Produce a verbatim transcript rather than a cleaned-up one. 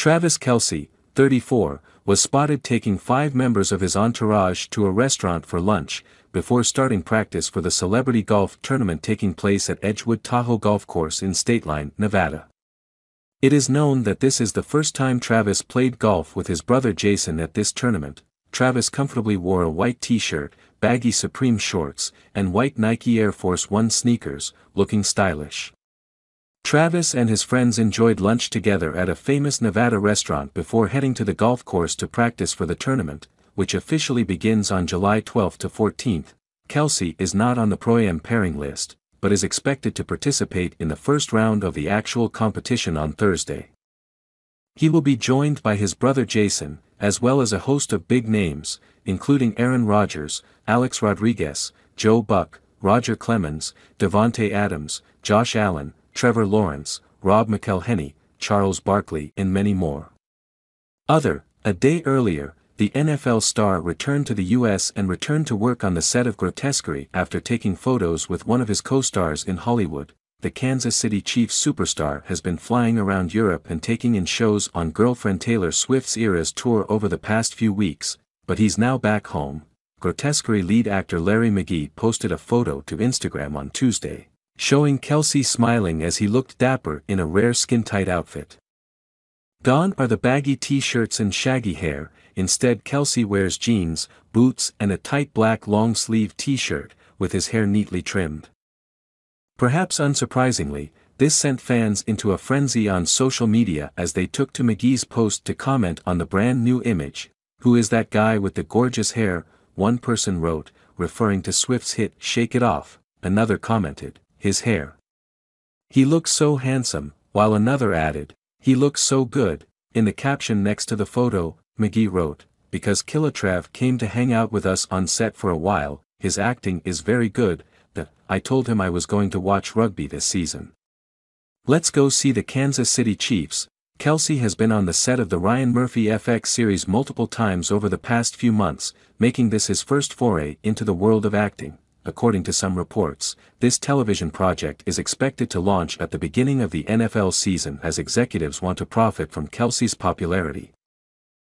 Travis Kelce, thirty-four, was spotted taking five members of his entourage to a restaurant for lunch, before starting practice for the celebrity golf tournament taking place at Edgewood Tahoe Golf Course in Stateline, Nevada. It is known that this is the first time Travis played golf with his brother Jason at this tournament. Travis comfortably wore a white t-shirt, baggy Supreme shorts, and white Nike Air Force One sneakers, looking stylish. Travis and his friends enjoyed lunch together at a famous Nevada restaurant before heading to the golf course to practice for the tournament, which officially begins on July twelfth to fourteenth. Kelce is not on the Pro-Am pairing list, but is expected to participate in the first round of the actual competition on Thursday. He will be joined by his brother Jason, as well as a host of big names, including Aaron Rodgers, Alex Rodriguez, Joe Buck, Roger Clemens, Devonte Adams, Josh Allen, Trevor Lawrence, Rob McElhenney, Charles Barkley, and many more. Other, a day earlier, the N F L star returned to the U S and returned to work on the set of Grotesquerie after taking photos with one of his co-stars in Hollywood. The Kansas City Chiefs superstar has been flying around Europe and taking in shows on girlfriend Taylor Swift's Eras tour over the past few weeks, but he's now back home. Grotesquerie lead actor Larry McGee posted a photo to Instagram on Tuesday, showing Kelce smiling as he looked dapper in a rare skin-tight outfit. Gone are the baggy t-shirts and shaggy hair. Instead, Kelce wears jeans, boots, and a tight black long-sleeve t-shirt, with his hair neatly trimmed. Perhaps unsurprisingly, this sent fans into a frenzy on social media as they took to McGee's post to comment on the brand new image. "Who is that guy with the gorgeous hair?" one person wrote, referring to Swift's hit "Shake It Off." Another commented, "His hair. He looks so handsome," while another added, "He looks so good." In the caption next to the photo, McGee wrote, "Because Killatrav came to hang out with us on set for a while, his acting is very good. I told him I was going to watch rugby this season. Let's go see the Kansas City Chiefs." Kelce has been on the set of the Ryan Murphy F X series multiple times over the past few months, making this his first foray into the world of acting. According to some reports, this television project is expected to launch at the beginning of the N F L season as executives want to profit from Kelce's popularity.